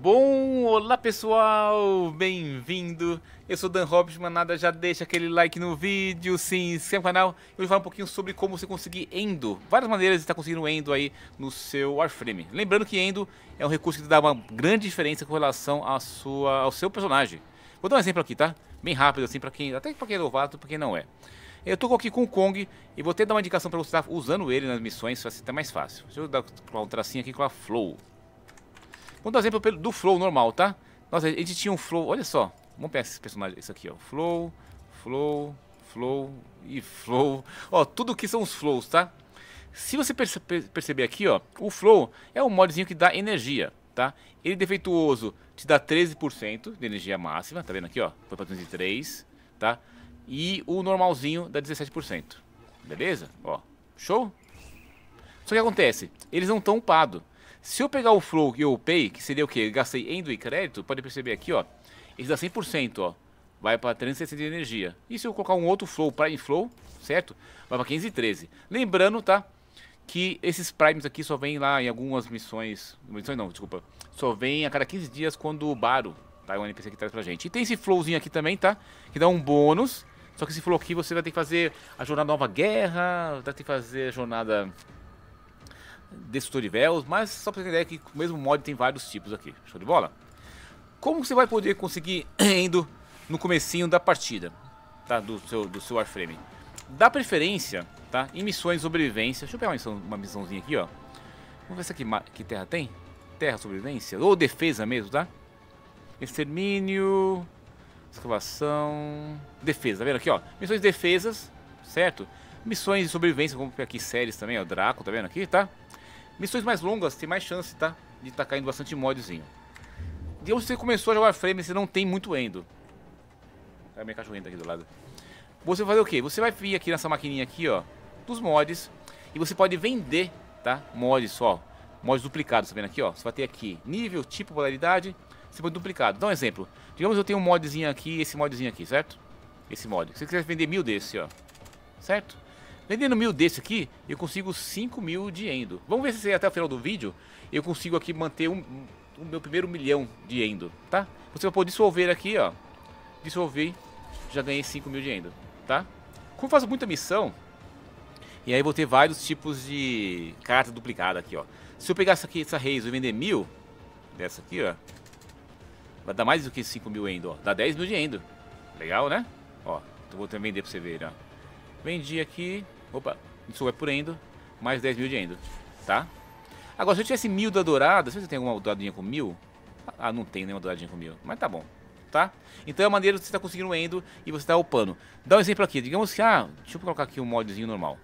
Bom, olá pessoal, bem-vindo. Eu sou Dan Robson, manada, já deixa aquele like no vídeo, se inscreve no canal. Eu vou falar um pouquinho sobre como você conseguir Endo. Várias maneiras de estar conseguindo Endo aí no seu Warframe. Lembrando que Endo é um recurso que dá uma grande diferença com relação ao seu personagem. Vou dar um exemplo aqui, tá? Bem rápido assim, até pra quem é novato, pra quem não é. Eu tô aqui com o Kong e vou até dar uma indicação pra você estar usando ele nas missões, pra ser até mais fácil. Deixa eu dar um tracinho aqui com a Flow. Vamos dar um exemplo do Flow normal, tá? Nossa, a gente tinha um Flow, olha só. Vamos pegar esse personagem, esse aqui, ó. Flow, Flow, Flow e Flow. Ó, tudo que são os Flows, tá? Se você perceber aqui, ó, o Flow é um modzinho que dá energia, tá? Ele defeituoso te dá 13% de energia máxima, tá vendo aqui, ó? Foi pra 203, tá? E o normalzinho dá 17%, beleza? Ó, show? Só que acontece, eles não estão upados. Se eu pegar o Flow e eu upei, que seria o que? Gastei Endo e crédito, pode perceber aqui, ó. Ele dá 100%, ó. Vai para 360 de energia. E se eu colocar um outro Flow, Prime Flow, certo? Vai para 513. Lembrando, tá? Que esses Primes aqui só vêm lá em algumas missões... Missões não, desculpa. Só vem a cada 15 dias quando o Baro, tá? O NPC que traz pra gente. E tem esse Flowzinho aqui também, tá? Que dá um bônus. Só que esse Flow aqui você vai ter que fazer a jornada Nova Guerra, vai ter que fazer a jornada... Destrutor de véus, mas só pra ter ideia que o mesmo mod tem vários tipos aqui, show de bola? Como você vai poder conseguir Endo no comecinho da partida, tá? Do seu Warframe? Dá preferência, tá? Em missões de sobrevivência, deixa eu pegar uma missãozinha aqui, ó. Vamos ver se aqui que terra tem? Terra, sobrevivência, ou defesa mesmo, tá? Extermínio, escavação, defesa, tá vendo aqui, ó? Missões de defesas, certo? Missões de sobrevivência, como aqui séries também, ó, Draco, tá vendo aqui, tá? Missões mais longas, tem mais chance, tá? De tá caindo bastante modzinho. E você começou a jogar Warframe, você não tem muito Endo. Olha a minha cachorrinha aqui do lado. Você vai fazer o quê? Você vai vir aqui nessa maquininha aqui, ó, dos mods. E você pode vender, tá? Mods só. Mods duplicados, tá vendo aqui, ó? Você vai ter aqui nível, tipo, polaridade. Você pode duplicado. Dá um exemplo. Digamos que eu tenho um modzinho aqui e esse modzinho aqui, certo? Esse mod. Se você quiser vender 1000 desse, ó. Certo? Vendendo 1000 desse aqui, eu consigo 5.000 de Endo. Vamos ver se até o final do vídeo eu consigo aqui manter o meu primeiro 1.000.000 de Endo, tá? Você vai poder dissolver aqui, ó. Dissolver, já ganhei 5.000 de Endo, tá? Como eu faço muita missão, e aí vou ter vários tipos de carta duplicada aqui, ó. Se eu pegar essa aqui, essa Reis e vender 1000, dessa aqui, ó. Vai dar mais do que 5.000 Endo, ó. Dá 10.000 de Endo. Legal, né? Ó, vou também vender pra você ver, ó. Vendi aqui... Opa, isso vai por Endo, mais 10.000 de Endo, tá? Agora, se eu tivesse 1000 da dourada, se você tem alguma douradinha com 1000, ah, não tem nenhuma douradinha com 1000, mas tá bom, tá? Então é a maneira que você tá conseguindo Endo e você tá upando. Dá um exemplo aqui, digamos que, ah, deixa eu colocar aqui um modzinho normal.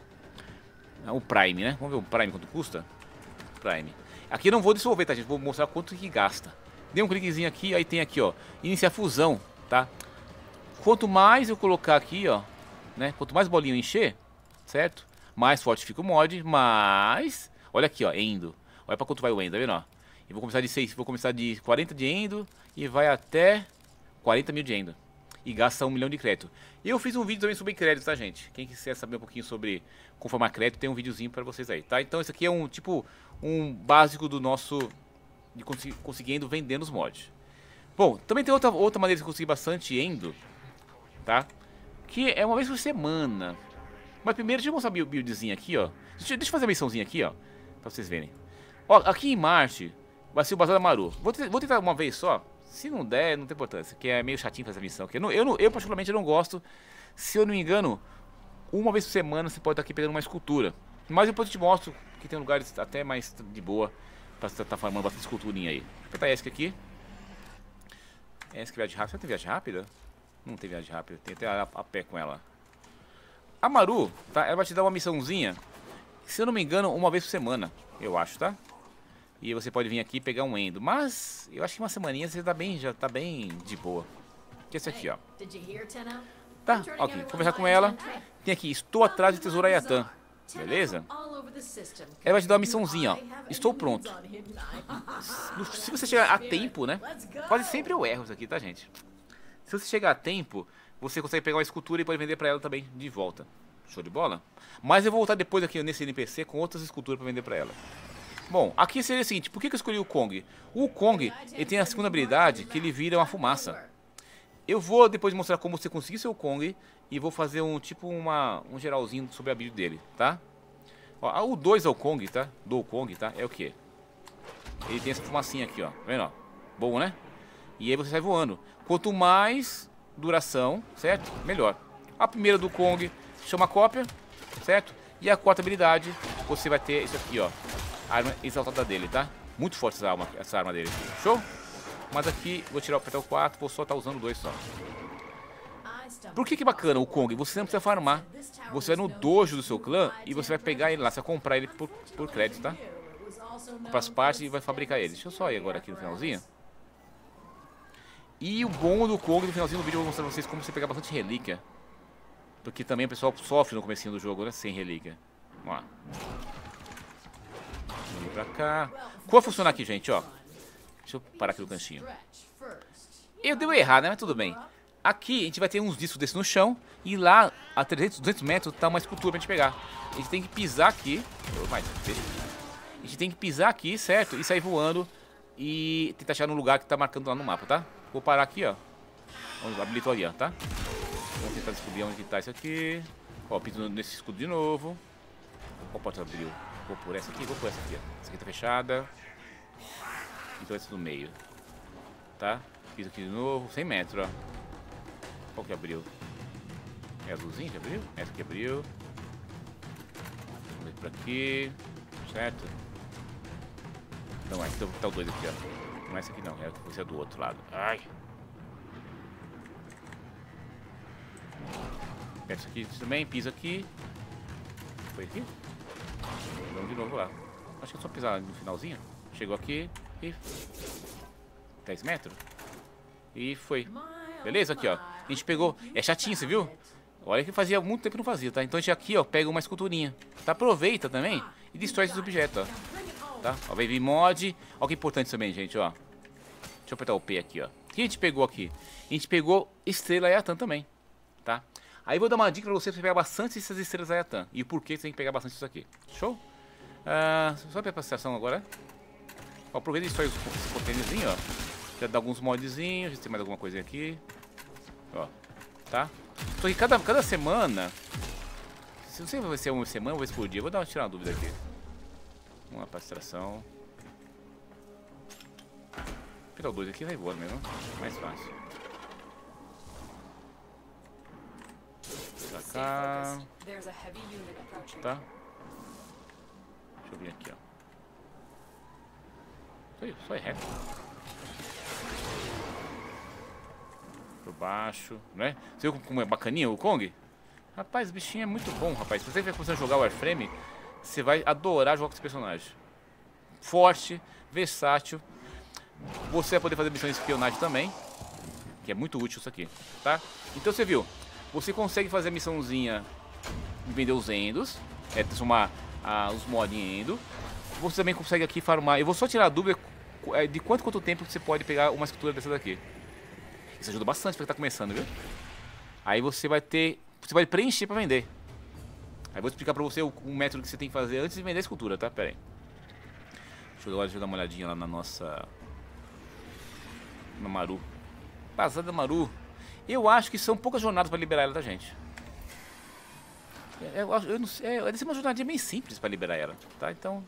O Prime, né? Vamos ver o Prime quanto custa? Prime. Aqui eu não vou dissolver, tá, gente? Vou mostrar quanto que gasta. Dei um cliquezinho aqui, aí tem aqui, ó, iniciar fusão, tá? Quanto mais eu colocar aqui, ó, né? Quanto mais bolinha eu encher... Certo? Mais forte fica o mod, mas... Olha aqui, ó, Endo. Olha pra quanto vai o Endo, tá vendo, ó? Eu vou começar de 6, vou começar de 40 de Endo e vai até 40.000 de Endo. E gasta 1.000.000 de crédito. Eu fiz um vídeo também sobre crédito, tá, gente? Quem quiser saber um pouquinho sobre como formar crédito, tem um videozinho pra vocês aí, tá? Então, esse aqui é um, tipo, um básico do nosso... De conseguindo vendendo os mods. Bom, também tem outra maneira de conseguir bastante Endo, tá? Que é uma vez por semana... Mas primeiro, deixa eu mostrar a buildzinha aqui, ó. Deixa eu fazer a missãozinha aqui, ó. Pra vocês verem. Ó, aqui em Marte vai ser o Bazar da Maroo. Vou tentar uma vez só. Se não der, não tem importância. Porque é meio chatinho fazer a missão aqui. Eu particularmente, não gosto. Se eu não me engano, uma vez por semana você pode estar aqui pegando uma escultura. Mas depois eu te mostro que tem lugares até mais de boa pra você estar formando bastante esculturinha aí. Vou apertar ESC aqui. ESC viagem rápida. Será que tem viagem rápida? Não tem viagem rápida. Tem até a pé com ela. A Maroo, tá? Ela vai te dar uma missãozinha, se eu não me engano, uma vez por semana, eu acho, tá? E você pode vir aqui e pegar um Endo, mas eu acho que uma semaninha você já tá bem de boa. Que é esse aqui, ó. Tá, ok, vou conversar com ela. Tem aqui, estou atrás de tesouro Ayatan, beleza? Ela vai te dar uma missãozinha, ó. Estou pronto. Se você chegar a tempo, né? Quase sempre eu erro isso aqui, tá, gente? Se você chegar a tempo... Você consegue pegar uma escultura e pode vender pra ela também de volta. Show de bola? Mas eu vou voltar depois aqui nesse NPC com outras esculturas pra vender pra ela. Bom, aqui seria o seguinte, por que eu escolhi o Kong? O Kong, ele tem a segunda habilidade que ele vira uma fumaça. Eu vou depois mostrar como você conseguir seu Kong e vou fazer um tipo um geralzinho sobre a build dele, tá? Ó, o 2 é o Kong, tá? Do Kong, tá? É o que? Ele tem essa fumacinha aqui, ó. Tá vendo, ó? Bom, né? E aí você sai voando. Quanto mais duração, certo? Melhor. A primeira do Kong chama cópia, certo? E a quarta habilidade, você vai ter isso aqui, ó. A arma exaltada dele, tá? Muito forte essa arma dele. Show? Mas aqui, vou tirar o apertar o 4, vou só estar usando o 2 só. Por que é bacana o Kong? Você não precisa farmar. Você vai no dojo do seu clã e você vai pegar ele lá. Você vai comprar ele por crédito, tá? Comprar as partes e vai fabricar ele. Deixa eu só ir agora aqui no finalzinho. E o bom do Kong, no finalzinho do vídeo eu vou mostrar pra vocês como você pegar bastante relíquia. Porque também o pessoal sofre no comecinho do jogo, né? Sem relíquia. Vamos lá. Vamos pra cá. Como vai funcionar aqui, gente, ó? Deixa eu parar aqui no cantinho. Eu devo errar, né? Mas tudo bem. Aqui a gente vai ter uns discos desses no chão. E lá, a 300, 200 metros, tá uma escultura pra gente pegar. A gente tem que pisar aqui. A gente tem que pisar aqui, certo? E sair voando. E tentar achar no lugar que tá marcando lá no mapa, tá? Vou parar aqui, ó. Vamos habilitar o avião, tá? Vamos tentar descobrir onde tá isso aqui. Ó, piso nesse escudo de novo. Ó, a porta abriu. Vou por essa aqui, vou por essa aqui, ó. Essa aqui tá fechada. Então esse do meio. Tá? Piso aqui de novo. 100 metros, ó. Qual que abriu? É a azulzinha que abriu? Essa que abriu. Vamos ver por aqui. Certo? Não, então tá o 2 aqui, ó. Não é essa aqui não. Essa é do outro lado. Ai! Essa aqui também. Piso aqui. Foi aqui? Vamos de novo lá. Acho que é só pisar no finalzinho. Chegou aqui. 10 metros. E foi. Beleza? Aqui, ó. A gente pegou. É chatinho, você viu? Olha que fazia muito tempo que não fazia, tá? Então a gente aqui, ó, pega uma esculturinha. Tá? Aproveita também e destrói esses objetos, ó. Tá? Ó, vem mod. Olha que importante também, gente, ó. Deixa eu apertar o P aqui, ó. O que a gente pegou aqui? A gente pegou estrela Ayatan também, tá? Aí vou dar uma dica pra você pegar bastante essas estrelas Ayatan. E o porquê você tem que pegar bastante isso aqui. Show? Só pra prestação agora, ó, aproveita e destrói esse contêinerzinho, ó. Já dá alguns modzinhos, a gente tem mais alguma coisinha aqui. Ó, tá? Só que cada semana... Se não sei se vai ser uma semana ou vai ser por dia, vou tirar uma dúvida aqui. Vamos lá pra extração. Pegar o 2 aqui vai embora mesmo, mais fácil. Pra cá... Tá? Deixa eu vir aqui, ó. Só é reto. Por baixo, né? Você viu como é bacaninha o Kong? Rapaz, o bichinho é muito bom, rapaz. Se você vai começar a jogar o Warframe, você vai adorar jogar com esse personagem. Forte, versátil. Você vai poder fazer missões de espionagem também, que é muito útil isso aqui, tá? Então você viu, você consegue fazer a missãozinha de vender os Endos, transformar os mods em Endo. Você também consegue aqui farmar. Eu vou só tirar a dúvida de quanto tempo você pode pegar uma escultura dessa daqui. Isso ajuda bastante pra quem tá começando, viu? Aí você vai ter... Você vai preencher pra vender. Aí eu vou explicar pra você o método que você tem que fazer antes de vender a escultura, tá? Pera aí. Deixa eu dar uma olhadinha lá na nossa... Na Maroo. Passada da Maroo. Eu acho que são poucas jornadas pra liberar ela da gente. Eu não sei, deve ser uma jornadinha bem simples pra liberar ela, tá? Então...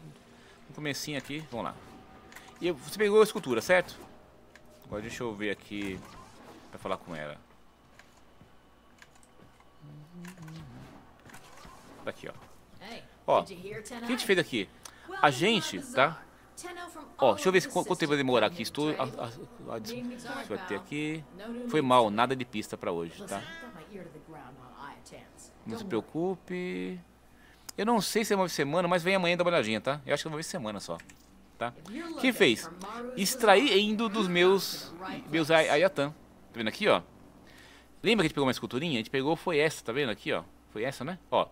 Um comecinho aqui, vamos lá. E você pegou a escultura, certo? Agora deixa eu ver aqui pra falar com ela. Tá aqui, ó. Ó, o que a gente fez aqui? A gente, tá? Ó, deixa eu ver quanto tempo vai demorar aqui. Estou... vai ter aqui... Foi mal, nada de pista pra hoje, tá? Não se preocupe... Eu não sei se é uma semana, mas vem amanhã dar uma olhadinha, tá? Eu acho que é uma vez semana só, tá? O que fez? Extraindo dos meus Ayatan. Tá vendo aqui, ó? Lembra que a gente pegou uma esculturinha? A gente pegou, foi essa, tá vendo aqui, ó? Foi essa, né? Ó, a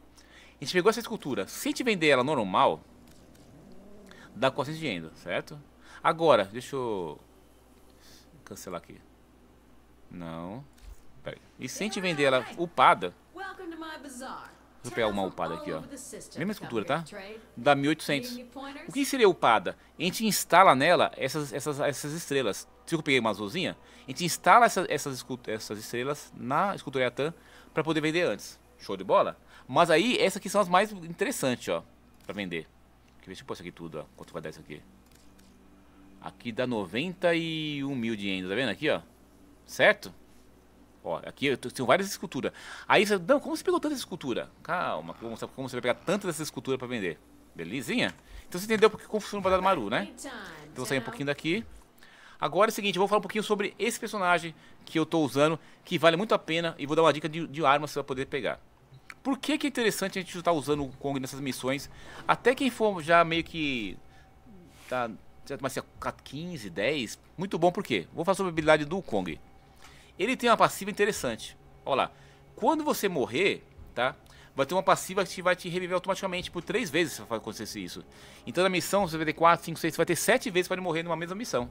gente pegou essa escultura. Se a gente vender ela normal, dá 400 de Endo, certo? Agora, deixa eu cancelar aqui. Não. Pera aí. E se a gente vender ela upada... Deixa eu pegar uma upada aqui, ó. Mesma escultura, tá? Dá 1800. O que seria upada? A gente instala nela essas estrelas. Se eu peguei uma azulzinha, a gente instala essas estrelas na escultura Ayatan pra poder vender antes. Show de bola? Mas aí, essas aqui são as mais interessantes, ó, pra vender. Deixa eu pôr isso aqui tudo, ó. Quanto vai dar isso aqui? Aqui dá 91 mil de Endo, tá vendo aqui, ó? Certo? Ó, aqui tem várias esculturas. Aí você... Não, como você pegou tanta escultura? Calma, que eu vou mostrar como você vai pegar tantas dessas esculturas pra vender. Belezinha? Então você entendeu porque funciona o bazar do Maroo, né? Então eu vou sair um pouquinho daqui. Agora é o seguinte, eu vou falar um pouquinho sobre esse personagem que eu tô usando, que vale muito a pena, e vou dar uma dica de arma que você vai poder pegar. Por que é interessante a gente estar usando o Wukong nessas missões? Até quem for já meio que... Tá, mas é 15, 10... Muito bom, por quê? Vou falar sobre a habilidade do Wukong. Ele tem uma passiva interessante. Olha lá. Quando você morrer, tá? Vai ter uma passiva que vai te reviver automaticamente por 3 vezes se acontecer isso. Então na missão você vai ter 4, 5, 6... Você vai ter 7 vezes para ele morrer numa mesma missão,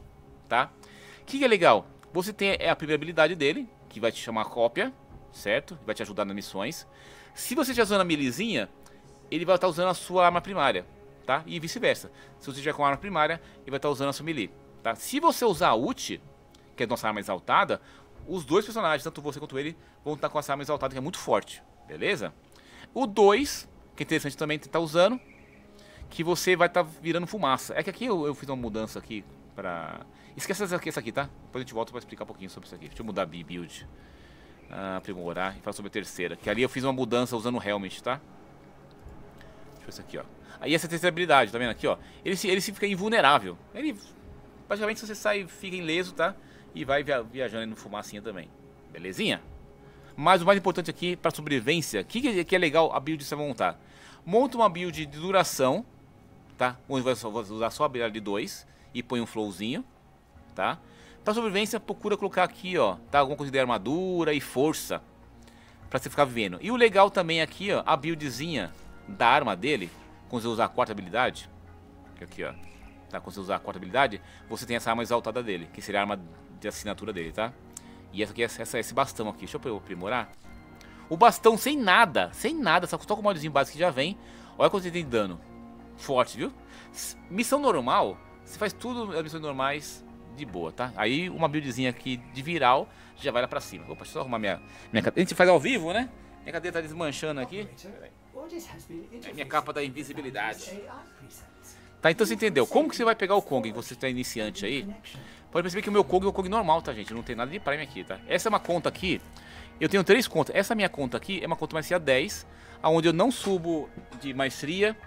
tá? O que é legal? Você tem a primeira habilidade dele, que vai te chamar cópia, certo? Vai te ajudar nas missões. Se você estiver usando a melezinha, ele vai estar usando a sua arma primária, tá? E vice-versa. Se você estiver com a arma primária, ele vai estar usando a sua melee, tá? Se você usar a ult, que é a nossa arma exaltada, os dois personagens, tanto você quanto ele, vão estar com essa arma exaltada, que é muito forte, beleza? O 2, que é interessante também estar usando, que você vai estar virando fumaça. É que aqui eu fiz uma mudança aqui pra... Esquece essa aqui, tá? Depois a gente volta pra explicar um pouquinho sobre isso aqui. Deixa eu mudar a build. Aprimorar e falar sobre a terceira, que ali eu fiz uma mudança usando o helmet, tá? Deixa eu ver isso aqui, ó. Aí essa terceira habilidade, tá vendo aqui, ó? Ele se fica invulnerável. Ele, basicamente, se você sai, fica ileso, tá? E vai viajando no fumacinha também. Belezinha? Mas o mais importante aqui, pra sobrevivência, o que é legal a build que você vai montar? Monta uma build de duração, tá? Onde você vai usar só a habilidade de 2 e põe um flowzinho, tá? Pra sobrevivência, procura colocar aqui, ó, tá? Alguma coisa de armadura e força pra você ficar vivendo. E o legal também aqui, ó, a buildzinha da arma dele, quando você usar a quarta habilidade. Aqui, ó, tá? Quando você usar a quarta habilidade, você tem essa arma exaltada dele, que seria a arma de assinatura dele, tá? E essa aqui, esse bastão aqui, deixa eu aprimorar. O bastão sem nada, só com o modzinho básico que já vem. Olha quanto você tem de dano. Forte, viu? Missão normal, você faz tudo as missões normais... de boa, tá? Aí uma buildzinha aqui de viral já vai lá pra cima. Opa, deixa eu só arrumar minha cadeira. A gente faz ao vivo, né? Minha cadeira tá desmanchando aqui. É minha capa da invisibilidade. Tá, então você entendeu. Como que você vai pegar o Wukong? Você tá iniciante aí. Pode perceber que o meu Wukong é o Wukong normal, tá, gente? Não tem nada de Prime aqui, tá? Essa é uma conta aqui. Eu tenho 3 contas. Essa minha conta aqui é uma conta maestria 10, onde eu não subo de maestria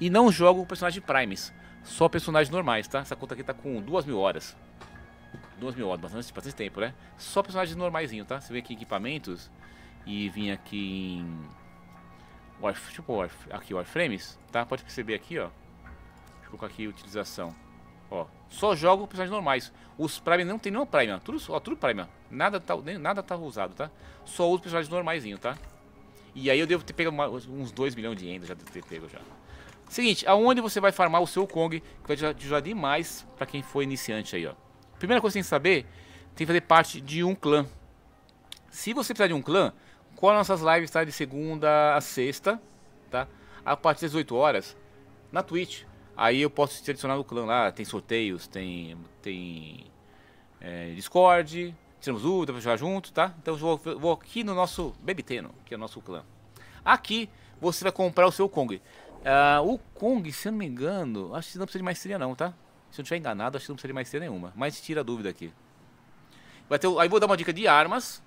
e não jogo personagem Primes. Só personagens normais, tá? Essa conta aqui tá com 2.000 horas. 2.000 horas, bastante tempo, né? Só personagens normaisinho, tá? Você vem aqui em equipamentos e vim aqui em... Deixa eu pôr aqui Warframes, tá? Pode perceber aqui, ó. Deixa eu colocar aqui utilização. Ó, só jogo personagens normais. Os Prime não tem nenhuma Prime, ó. Tudo Prime, ó. Nada tá usado, tá? Só uso personagens normaisinho, tá? E aí eu devo ter pego uns 2 milhões de Endo, já devo ter pego já. Seguinte, aonde você vai farmar o seu Wukong, que vai te ajudar demais pra quem for iniciante aí, ó. Primeira coisa que você tem que saber, tem que fazer parte de um clã. Se você precisar de um clã, cola nossas lives, tá? De segunda a sexta, tá? A partir das 18 horas, na Twitch. Aí eu posso te adicionar no clã lá, tem sorteios, tem Discord, tiramos dúvida pra jogar junto, tá? Então eu vou aqui no nosso Baby Tenno, que é o nosso clã. Aqui você vai comprar o seu Wukong. O Wukong, se eu não me engano, acho que não precisa de maestria não, tá? Se eu não estiver enganado, acho que não precisa de maestria nenhuma. Mas tira a dúvida aqui. Aí vou dar uma dica de armas.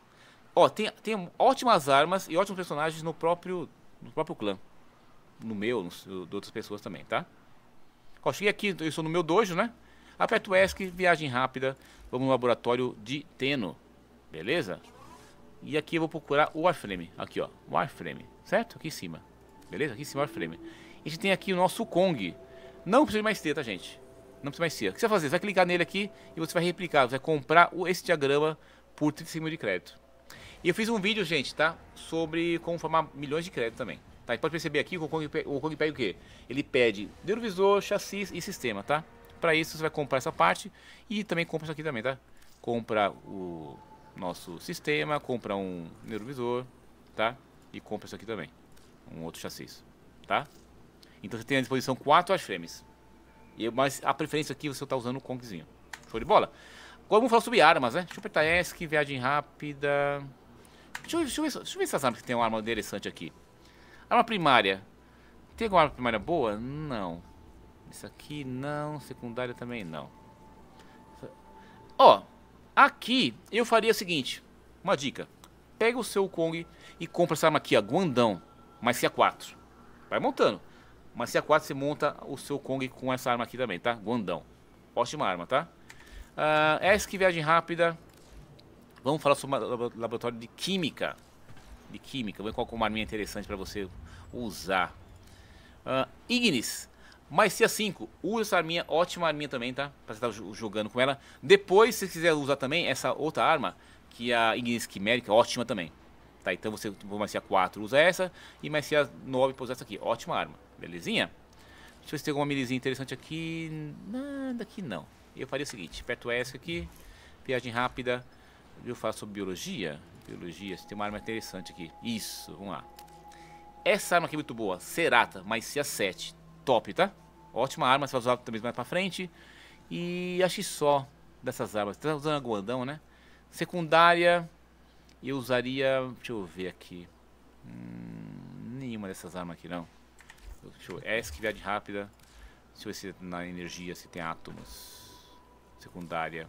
Ó, tem ótimas armas e ótimos personagens no próprio clã. No meu, de outras pessoas também, tá? Ó, cheguei aqui, eu sou no meu dojo, né? Aperto o ESC, viagem rápida. Vamos no laboratório de Tenno. Beleza? E aqui eu vou procurar o Warframe. Aqui, ó, Warframe, certo? Aqui em cima. Beleza? Aqui em cima é o Warframe. A gente tem aqui o nosso Wukong. Não precisa de maestria, tá, gente? Não precisa de maestria. O que você vai fazer? Você vai clicar nele aqui e você vai replicar. Você vai comprar esse diagrama por 35 mil de crédito. E eu fiz um vídeo, gente, tá? Sobre como formar milhões de crédito também. Tá? E pode perceber aqui que o Wukong pede o quê? Ele pede neurovisor, chassis e sistema, tá? Pra isso você vai comprar essa parte e também compra isso aqui também, tá? Compra o nosso sistema, compra um neurovisor, tá? E compra isso aqui também. um outro chassis, tá? Então você tem à disposição 4 Warframes, mas a preferência aqui você está usando o Kongzinho. Show de bola? Agora vamos falar sobre armas, né? Deixa eu apertar ESC, viagem rápida. Deixa eu ver essas armas que tem uma arma interessante aqui. Arma primária. Tem alguma arma primária boa? Não. Isso aqui não, secundária também não. Ó, aqui eu faria o seguinte, uma dica. Pega o seu Wukong e compra essa arma aqui, a Guandão, mais CA4. Vai montando. Mas CA4 você monta o seu Wukong com essa arma aqui também, tá? Guandão. Ótima arma, tá? ESC, viagem rápida. Vamos falar sobre o laboratório de química. De química, vou ver qual é uma arminha interessante para você usar. Ignis, mais CA5. Usa essa arminha, ótima arminha também, tá? Pra você estar jogando com ela. Depois, se você quiser usar também essa outra arma, que é a Ignis Quimérica, ótima também. Tá, então você mais CA4 usa essa e mais CA9 usa essa aqui. Ótima arma, belezinha? Deixa eu ver se tem alguma milizinha interessante aqui. Nada aqui não. Eu faria o seguinte, aperto o ESC aqui, viagem rápida. Eu faço sobre biologia. Biologia, tem uma arma interessante aqui. Isso, vamos lá. Essa arma aqui é muito boa, Cerata, mais CA7. Top, tá? Ótima arma, você vai usar também mais pra frente. E acho que só dessas armas. Você tá usando a Guandão, né? Secundária, eu usaria... Deixa eu ver aqui. Nenhuma dessas armas aqui, não. Deixa eu ver. ESC, viagem rápida. Deixa eu ver se na energia se tem átomos. Secundária.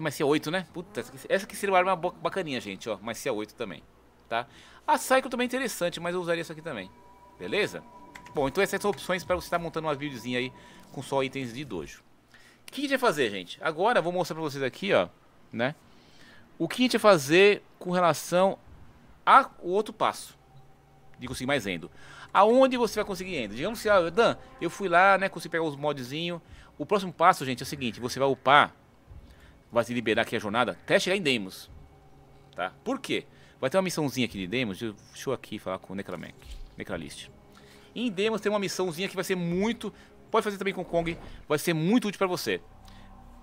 Mas CA8, né? Puta, essa aqui seria uma arma bacaninha, gente, ó. Mas CA8 também, tá? A Psycho também é interessante, mas eu usaria isso aqui também. Beleza? Bom, então essas são opções para você estar montando uma buildzinha aí com só itens de dojo. O que a gente vai fazer, gente? Agora eu vou mostrar pra vocês aqui, ó, né? O que a gente vai fazer com relação ao outro passo de conseguir mais Endo. Aonde você vai conseguir Endo? Digamos que, ah, Dan, eu fui lá, né, consegui pegar os modzinhos. O próximo passo, gente, é o seguinte, você vai upar, vai se liberar aqui a jornada até chegar em Deimos, tá? Por quê? Vai ter uma missãozinha aqui de Deimos, deixa eu aqui falar com o Necromec, Necralist. Em Deimos tem uma missãozinha que vai ser muito, pode fazer também com o Kong, vai ser muito útil pra você.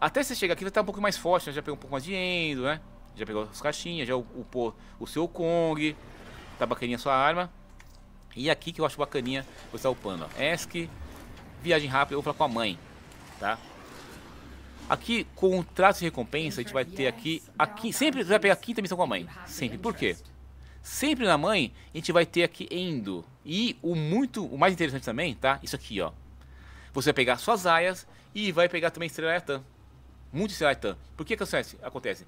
Até você chegar aqui vai estar um pouco mais forte, né? Já pegou um pouco mais de Endo, né? Já pegou as caixinhas, já upou o seu Kong, tá bacaninha a sua arma. E aqui que eu acho bacaninha, você tá upando, ó. ESC, viagem rápida, eu vou falar com a mãe, tá? Aqui, com o trato de recompensa, a gente vai ter aqui sempre vai pegar a quinta missão com a mãe. Sempre, por quê? Sempre na mãe, a gente vai ter aqui Endo. E o mais interessante também, tá? Isso aqui, ó. Você vai pegar suas aias e vai pegar também estrela Ayatan. Muito estrela Ayatan. Por que acontece?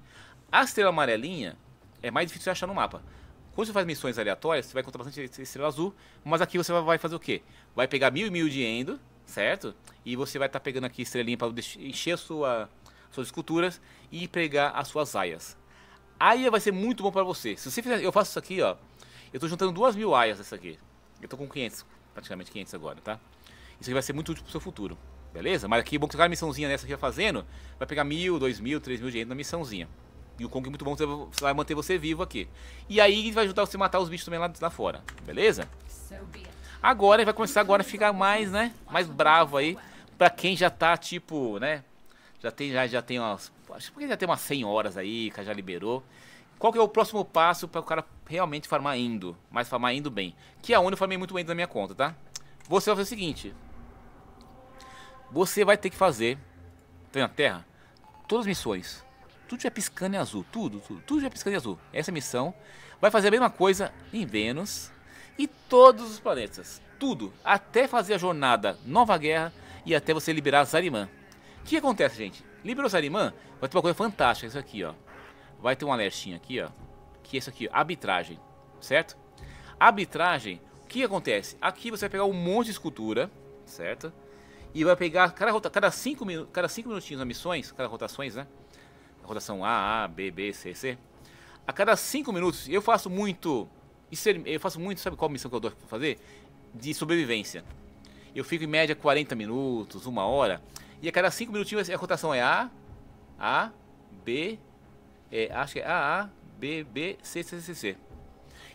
A estrela amarelinha é mais difícil de achar no mapa. Quando você faz missões aleatórias, você vai encontrar bastante estrela azul, mas aqui você vai fazer o quê? Vai pegar 1000 e 1000 de Endo, certo? E você vai estar pegando aqui estrelinha para encher suas esculturas e pregar as suas aias. Aia vai ser muito bom para você. Se você fizer, eu faço isso aqui, ó. Eu tô juntando 2000 aias dessa aqui. Eu tô com 500, praticamente 500 agora, tá? Isso aqui vai ser muito útil pro seu futuro, beleza? Mas aqui é bom que você cada missãozinha dessa aqui vai fazendo, vai pegar 1000, 2000, 3000 de Endo na missãozinha. E o Kong é muito bom, você vai manter você vivo aqui. E aí vai ajudar você a matar os bichos também lá fora, beleza? Agora, vai começar agora a ficar mais, né, mais bravo aí. Pra quem já tá, tipo, né, já tem umas... Acho que já tem umas 100 horas aí, que já liberou. Qual que é o próximo passo pra o cara realmente farmar Endo? Mas farmar Endo bem. Que é onde eu farmei muito Endo na minha conta, tá? Você vai fazer o seguinte. Você vai ter que fazer... Tem na Terra? Todas as missões. Tudo já piscando em azul, tudo já piscando em azul. Essa missão vai fazer a mesma coisa em Vênus e todos os planetas, tudo, até fazer a jornada Nova Guerra e até você liberar Zariman. O que acontece, gente? Liberou Zariman, vai ter uma coisa fantástica, isso aqui, ó. Vai ter um alertinho aqui, ó, que é isso aqui, ó, arbitragem, certo? Arbitragem, o que acontece? Aqui você vai pegar um monte de escultura, certo? E vai pegar, cada 5 minutinhos nas missões, cada rotações, né? Rotação A, B, B, C, C. A cada 5 minutos eu faço muito. Sabe qual missão que eu dou pra fazer? De sobrevivência. Eu fico em média 40 minutos, 1 hora. E a cada 5 minutinhos a rotação é A, B. Acho que é A, B, B, C, C, C, C.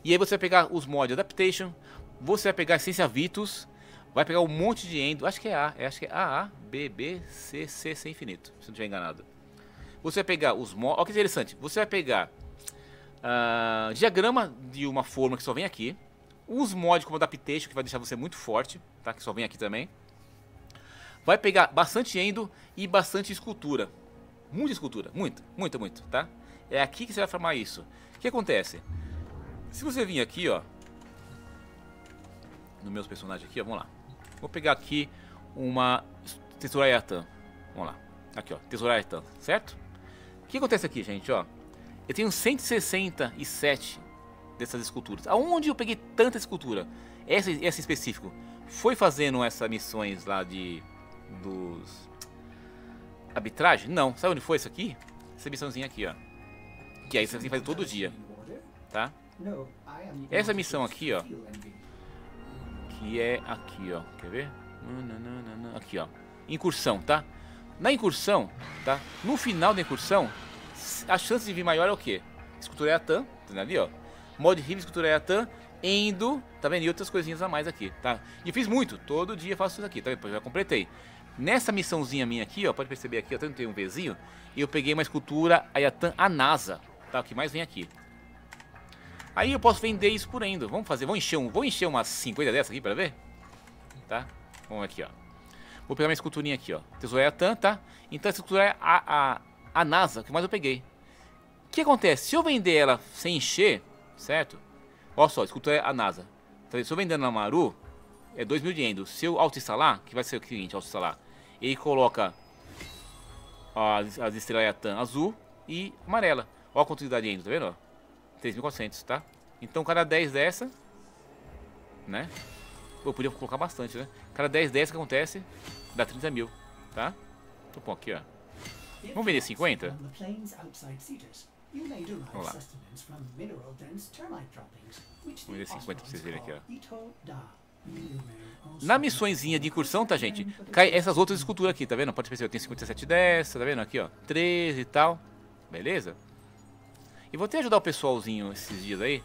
E aí você vai pegar os mods Adaptation. Você vai pegar a Essência Vitus. Vai pegar um monte de Endo. Acho que é A. Acho que é A, B, B, C, C, C infinito. Se não estiver enganado. Você vai pegar os mods, olha que interessante, você vai pegar Diagrama de uma forma que só vem aqui. Os mods como Adaptation, que vai deixar você muito forte, tá? Que só vem aqui também. Vai pegar bastante Endo e bastante escultura. Muita escultura, muita, tá? É aqui que você vai formar isso. O que acontece? Se você vir aqui, ó, no meus personagens aqui, ó, vamos lá. Vou pegar aqui uma tesoura Ayatan. Vamos lá. Aqui, ó, tesoura Ayatan, certo? O que acontece aqui, gente, ó? Eu tenho 167 dessas esculturas. Aonde eu peguei tanta escultura? Essa específico. Foi fazendo essas missões lá de... dos... Arbitragem? Não. Sabe onde foi isso aqui? Essa missãozinha aqui, ó. Que aí você tem que fazer todo dia. Tá? Essa missão aqui, ó. Que é aqui, ó. Quer ver? Aqui, ó. Incursão, tá? Na incursão, tá? No final da incursão, a chance de vir maior é o quê? Escultura Ayatan, tá ali, ó. Mod Rive, escultura Ayatan, Endo, tá vendo? E outras coisinhas a mais aqui, tá? E fiz muito, todo dia faço isso aqui, tá vendo? Já completei. Nessa missãozinha minha aqui, ó, pode perceber aqui, eu até não tenho um Vzinho, eu peguei uma escultura Ayatan Anasa, tá? O que mais vem aqui. Aí eu posso vender isso por Endo, vamos fazer, vou encher umas 50 dessas aqui pra ver, tá? Vamos aqui, ó. Vou pegar minha esculturinha aqui, ó, tesoura Ayatan, tá? Então a escultura é a Anasa, que mais eu peguei. O que acontece? Se eu vender ela sem encher, certo? Olha só, escultura Anasa. Então, se eu vendendo na Maroo, é 2.000 de Endo. Se eu auto-instalar, que vai ser o seguinte, auto-instalar. Ele coloca as estrelas Ayatan azul e amarela. Olha a quantidade de Endo, tá vendo? 3.400, tá? Então, cada 10 dessa, né? Eu podia colocar bastante, né? Cada 10 dessa que acontece, dá 30 mil, tá? Então, pô, aqui, ó. Vamos vender 50? Vamos lá. Vamos ver 50 pra vocês verem aqui, ó. Na missõezinha de incursão, tá, gente? Cai essas outras esculturas aqui, tá vendo? Pode perceber, eu tenho 57 dessa, tá vendo? Aqui, ó, 13 e tal. Beleza? E vou até ajudar o pessoalzinho esses dias aí.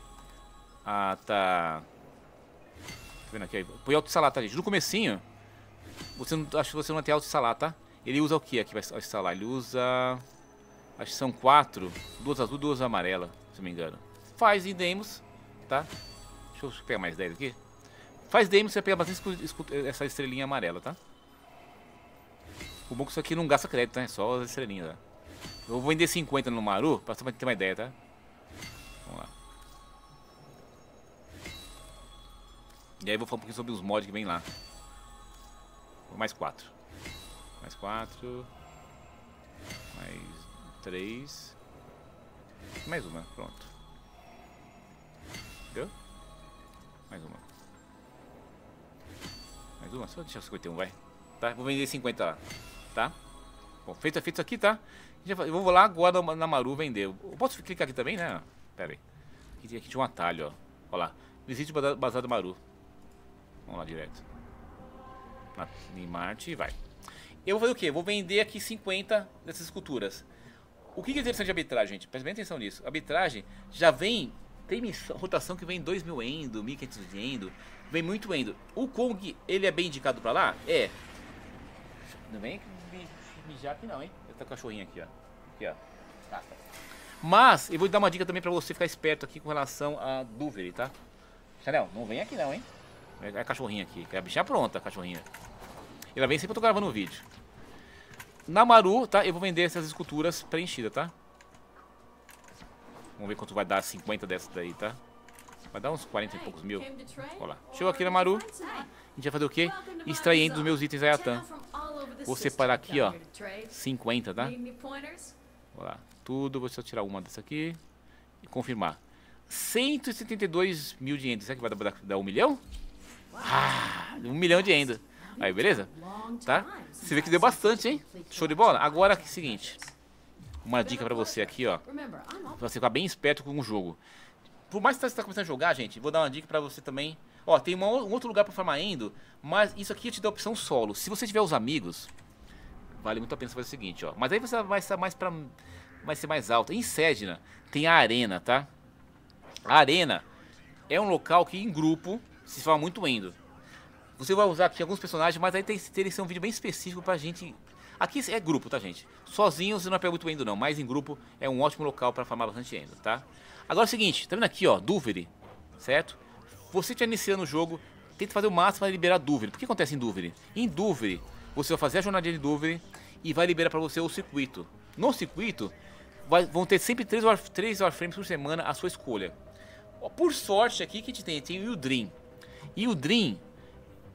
Ah, tá... Tá vendo aqui aí? Põe auto-instalar, tá, gente? No comecinho, você não... acho que você não vai ter auto-instalar, tá? Ele usa o que aqui vai instalar? Ele usa... Acho que são 4, 2 azul, 2 amarela, se não me engano. Faz em Deimos, tá? Deixa eu pegar mais 10 aqui. Faz Deimos, você pega bastante essa estrelinha amarela, tá? O bom que isso aqui não gasta crédito, tá? É só as estrelinhas, tá? Eu vou vender 50 no Maroo, pra você ter uma ideia, tá? Vamos lá. E aí vou falar um pouquinho sobre os mods que vem lá. Mais 4. Mais 4. Mais... 3. Mais uma, pronto. Deu? Mais uma. Mais uma, só deixar 51, vai. Tá, vou vender 50 lá. Tá? Bom, feito isso aqui, tá? Eu vou lá agora na Maroo vender. Eu posso clicar aqui também, né? Pera aí. Aqui tinha um atalho, ó. Olha lá. Visite o bazar da Maroo. Vamos lá direto. Em Marte e vai. Eu vou fazer o quê? Vou vender aqui 50 dessas esculturas. O que é interessante de arbitragem, gente? Preste bem atenção nisso. Arbitragem já vem... Tem rotação que vem 2.000 Endo, 1.500 de Endo. Vem muito Endo. O Kong, ele é bem indicado pra lá? É. Não vem mijar aqui não, hein? Eu tô com o cachorrinho aqui, ó. Aqui, ó. Ah, tá. Mas, eu vou dar uma dica também pra você ficar esperto aqui com relação a Duviri, tá? Chanel, não vem aqui não, hein? É a cachorrinha aqui. É a bicha pronta, a cachorrinha. Ela vem sempre que eu tô gravando um vídeo. Na Maroo, tá? Eu vou vender essas esculturas preenchidas, tá? Vamos ver quanto vai dar 50 dessas daí, tá? Vai dar uns 40 e poucos mil. Olha lá. Chegou aqui na Maroo. A gente vai fazer o quê? Extraindo os meus itens Ayatan. Vou separar aqui, ó. 50, tá? Olha lá. Tudo. Vou só tirar uma dessa aqui. E confirmar. 172 mil de Endo. Será que vai dar 1 milhão? Ah! 1 milhão de Endo. Aí, beleza? Tá? Você vê que deu bastante, hein? Show de bola? Agora, é o seguinte. Uma dica pra você aqui, ó. Pra você ficar bem esperto com o jogo. Por mais que você tá começando a jogar, gente, vou dar uma dica pra você também. Ó, tem um outro lugar pra farmar Endo, mas isso aqui te dá a opção solo. Se você tiver os amigos, vale muito a pena você fazer o seguinte, ó. Mas aí você vai estar mais pra... Vai ser mais alto. Em Sedna, tem a Arena, tá? A Arena é um local que, em grupo, se fala muito Endo. Você vai usar aqui alguns personagens, mas aí tem que ter um vídeo bem específico pra gente Aqui é grupo, tá, gente? Sozinhos não pega muito bem Endo, não. Mas em grupo é um ótimo local pra farmar bastante Endo, tá? Agora é o seguinte, tá vendo aqui, ó, Duviri, certo? Você já iniciando o jogo, tenta fazer o máximo para liberar Duviri. Por que acontece em Duviri? Em Duviri, você vai fazer a jornadinha de Duviri e vai liberar pra você o circuito. No circuito, vão ter sempre 3 Warframes por semana à sua escolha. Por sorte aqui que a gente tem o Eldrin. E o Eldrin,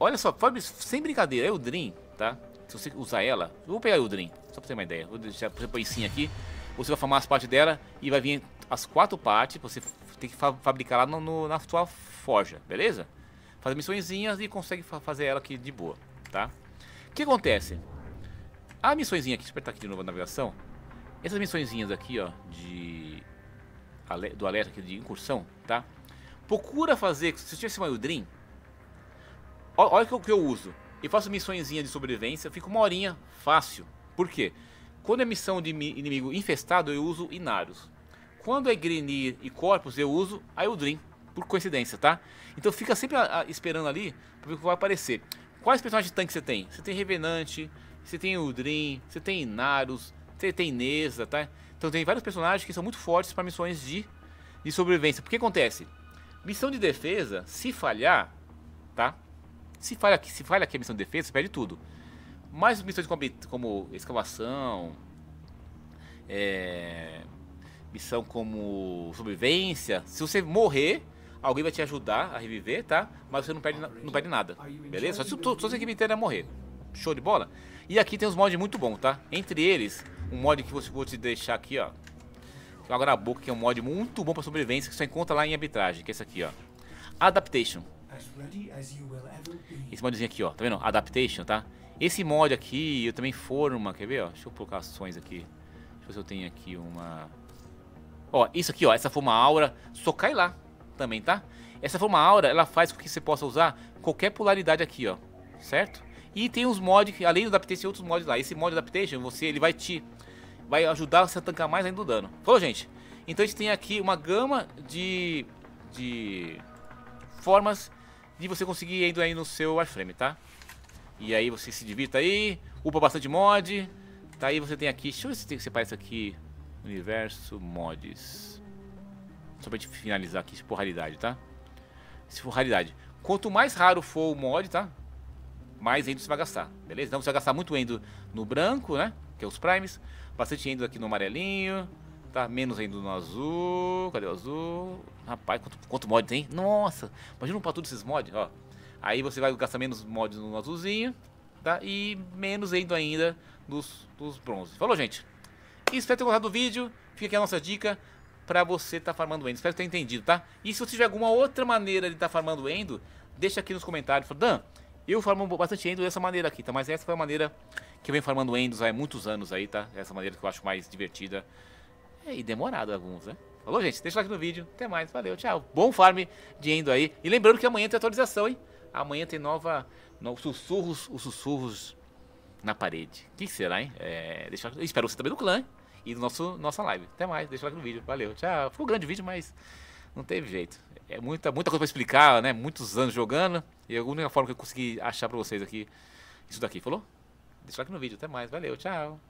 olha só, sem brincadeira, é o Eldrin, tá? Se você usar ela, eu vou pegar o Eldrin, só pra ter uma ideia. Vou deixar por exemplo, assim aqui, você vai farmar as partes dela e vai vir as 4 partes, você tem que fabricar lá na sua forja, beleza? Faz missõezinhas e consegue fazer ela aqui de boa, tá? O que acontece? A missõezinha aqui, deixa eu apertar aqui de novo a navegação. Essas missõezinhas aqui, ó, do alerta aqui de incursão, tá? Procura fazer, se eu tivesse uma Eldrin, olha o que eu uso. Eu faço missõezinha de sobrevivência, fica uma horinha fácil. Por quê? Quando é missão de inimigo infestado, eu uso Inaros. Quando é Grenir e Corpus, eu uso a Eldrin, por coincidência, tá? Então fica sempre esperando ali pra ver o que vai aparecer. Quais personagens de tanque você tem? Você tem Revenante, você tem Eldrin, você tem Inaros, você tem Nezha, tá? Então tem vários personagens que são muito fortes para missões de sobrevivência. Porque acontece? Missão de defesa, se falhar, tá? Se falha aqui a missão de defesa, você perde tudo. Mas missões como escavação, missão como sobrevivência, se você morrer, alguém vai te ajudar a reviver, tá? Mas você não perde nada, beleza? Só se a equipe inteira morrer. Show de bola? E aqui tem uns mods muito bons, tá? Entre eles, um mod que vou te deixar aqui, ó. Água na boca, que é um mod muito bom pra sobrevivência, que só encontra lá em Arbitragem, que é esse aqui, ó. Adaptation. Esse modzinho aqui, ó. Tá vendo? Adaptation, tá? Esse mod aqui, eu também forma, quer ver, ó? Deixa eu colocar ações aqui. Deixa eu ver se eu tenho aqui uma... Ó, isso aqui, ó. Essa forma aura só cai lá também, tá? Essa forma aura, ela faz com que você possa usar qualquer polaridade aqui, ó. Certo? E tem uns mods, além do Adaptation, tem outros mods lá. Esse mod Adaptation, ele vai ajudar você a tancar mais ainda o dano. Falou, gente? Então a gente tem aqui uma gama de formas de você conseguir indo aí no seu Warframe, tá? E aí você se divirta aí, upa bastante mod. Tá, aí você tem aqui, deixa eu ver se tem que separar isso aqui. Universo mods. Só pra gente finalizar aqui, se for raridade, tá? Se for raridade. Quanto mais raro for o mod, tá? Mais Endo você vai gastar, beleza? Então você vai gastar muito Endo no branco, né? Que é os primes. Bastante Endo aqui no amarelinho, tá? Menos Endo no azul. Cadê o azul? Rapaz, quanto mod tem? Nossa! Imagina um pra todos esses mods, ó. Aí você vai gastar menos mods no azulzinho, tá? E menos Endo ainda dos bronzes. Falou, gente? Espero ter gostado do vídeo. Fica aqui a nossa dica pra você tá farmando Endo. Espero ter entendido, tá? E se você tiver alguma outra maneira de tá farmando Endo, deixa aqui nos comentários. Fala, Dan, eu farmo bastante Endo dessa maneira aqui, tá? Mas essa foi a maneira que eu venho farmando Endos há muitos anos aí, tá? Essa maneira que eu acho mais divertida e demorada alguns, né? Falou, gente? Deixa o like no vídeo. Até mais. Valeu, tchau. Bom farm de Endo aí. E lembrando que amanhã tem atualização, hein? Amanhã tem os sussurros na parede. O que será, hein? Eu espero você também no clã, hein? E no nossa live. Até mais. Deixa o like no vídeo. Valeu, tchau. Ficou um grande vídeo, mas não teve jeito. É muita coisa pra explicar, né? Muitos anos jogando. E a única forma que eu consegui achar pra vocês aqui, isso daqui, falou? Deixa o like no vídeo, até mais, valeu, tchau!